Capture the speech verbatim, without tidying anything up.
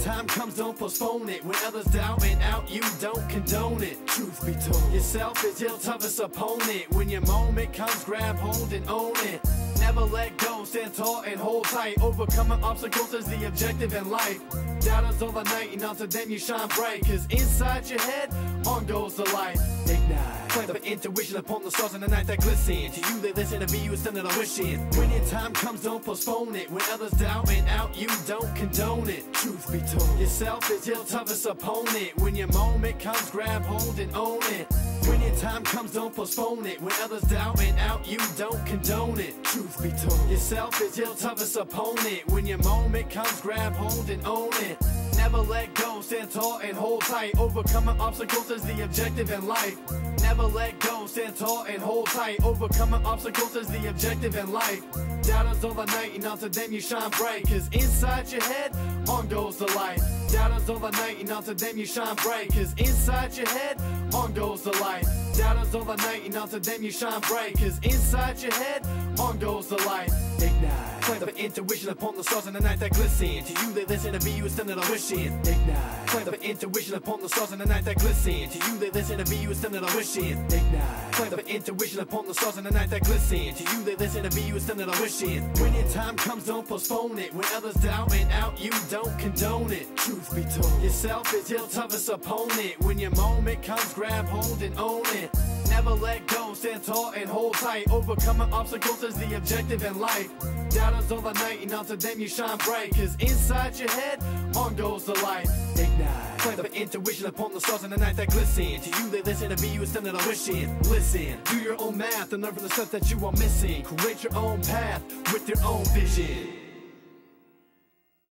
time comes, don't postpone it. When others doubt and out, you don't condone it. Truth be told, yourself is your toughest opponent. When your moment comes, grab hold and own it. Never let go, stand tall and hold tight. Overcoming obstacles is the objective in life. Doubters all the night, and unto them you shine bright. Cause inside your head, on goes the light. Ignite, flame of intuition upon the stars in the night that glisten. To you they listen, to me you send it a wish in. When your time comes, don't postpone it. When others doubt and out, you don't condone it. Truth be told, yourself is your toughest opponent. When your moment comes, grab hold and own it. When your time comes, don't postpone it. When others doubt and out, you don't condone it. Truth be told, yourself is your toughest opponent. When your moment comes, grab hold and own it. Never let go, stand tall and hold tight. Overcoming obstacles is the objective in life. Never let go, stand tall and hold tight. Overcoming obstacles is the objective in life. Doubters all the night, and unto them you shine bright. Cause inside your head, on goes the light. Doubters all the night, and unto them you shine bright. Cause inside your head, on goes the light. Doubters all the night, and unto them you shine bright. Cause inside your head, on goes the light. Ignite, flame of intuition upon the stars in the night that glisten. To you they listen, to me you extend a wish in. Ignite, flame of intuition upon the stars in the night that glisten. To you they listen, to me you extend a wish in. Ignite, flame of intuition upon the stars in the night that glisten. To you they listen, to me you extend a wish in. When your time comes, don't postpone it. When others doubt and out, you don't condone it. Truth be told, yourself is your toughest opponent. When your moment comes, grab hold and own it. Never let go, stand tall and hold tight. Overcoming obstacles is the objective in life. Doubters all the night, and unto them you shine bright. Cause inside your head, on goes the light. Ignite, flame of intuition upon the stars in the night that glisten. To you they listen, to me you extend a wish in. Listen, do your own math and learn from the stuff that you are missing. Create your own path with your own vision.